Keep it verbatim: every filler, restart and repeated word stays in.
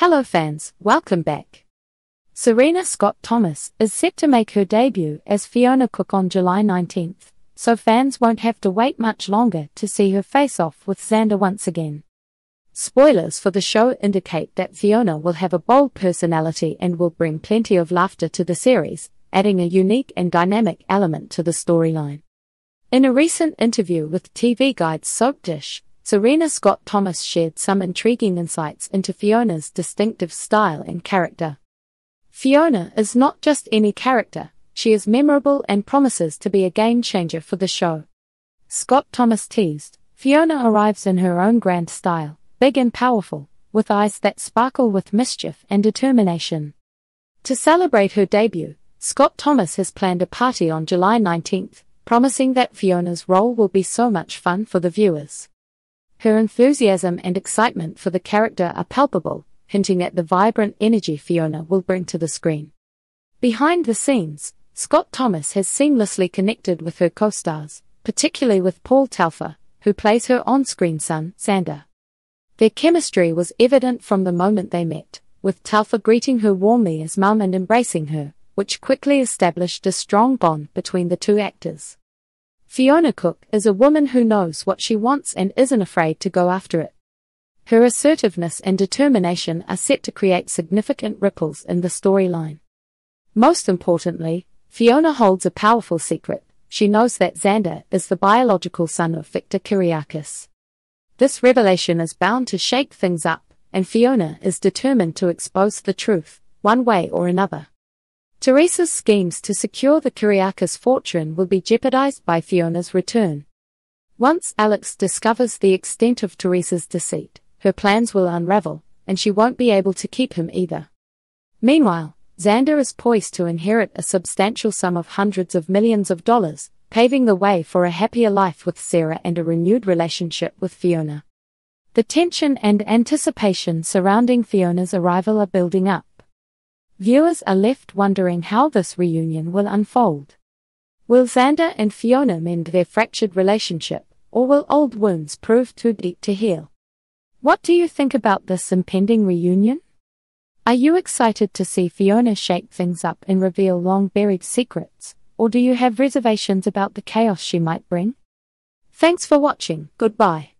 Hello fans, welcome back. Serena Scott Thomas is set to make her debut as Fiona Cook on July nineteenth, so fans won't have to wait much longer to see her face off with Xander once again. Spoilers for the show indicate that Fiona will have a bold personality and will bring plenty of laughter to the series, adding a unique and dynamic element to the storyline. In a recent interview with T V Guide's Soapdish, Serena Scott Thomas shared some intriguing insights into Fiona's distinctive style and character. Fiona is not just any character, she is memorable and promises to be a game-changer for the show. Scott Thomas teased, Fiona arrives in her own grand style, big and powerful, with eyes that sparkle with mischief and determination. To celebrate her debut, Scott Thomas has planned a party on July nineteenth, promising that Fiona's role will be so much fun for the viewers. Her enthusiasm and excitement for the character are palpable, hinting at the vibrant energy Fiona will bring to the screen. Behind the scenes, Scott Thomas has seamlessly connected with her co-stars, particularly with Paul Telfer, who plays her on-screen son, Xander. Their chemistry was evident from the moment they met, with Telfer greeting her warmly as mum and embracing her, which quickly established a strong bond between the two actors. Fiona Cook is a woman who knows what she wants and isn't afraid to go after it. Her assertiveness and determination are set to create significant ripples in the storyline. Most importantly, Fiona holds a powerful secret. She knows that Xander is the biological son of Victor Kiriakis. This revelation is bound to shake things up, and Fiona is determined to expose the truth, one way or another. Teresa's schemes to secure the Kiriakis fortune will be jeopardized by Fiona's return. Once Alex discovers the extent of Teresa's deceit, her plans will unravel, and she won't be able to keep him either. Meanwhile, Xander is poised to inherit a substantial sum of hundreds of millions of dollars, paving the way for a happier life with Sarah and a renewed relationship with Fiona. The tension and anticipation surrounding Fiona's arrival are building up. Viewers are left wondering how this reunion will unfold. Will Xander and Fiona mend their fractured relationship, or will old wounds prove too deep to heal? What do you think about this impending reunion? Are you excited to see Fiona shake things up and reveal long-buried secrets, or do you have reservations about the chaos she might bring? Thanks for watching. Goodbye.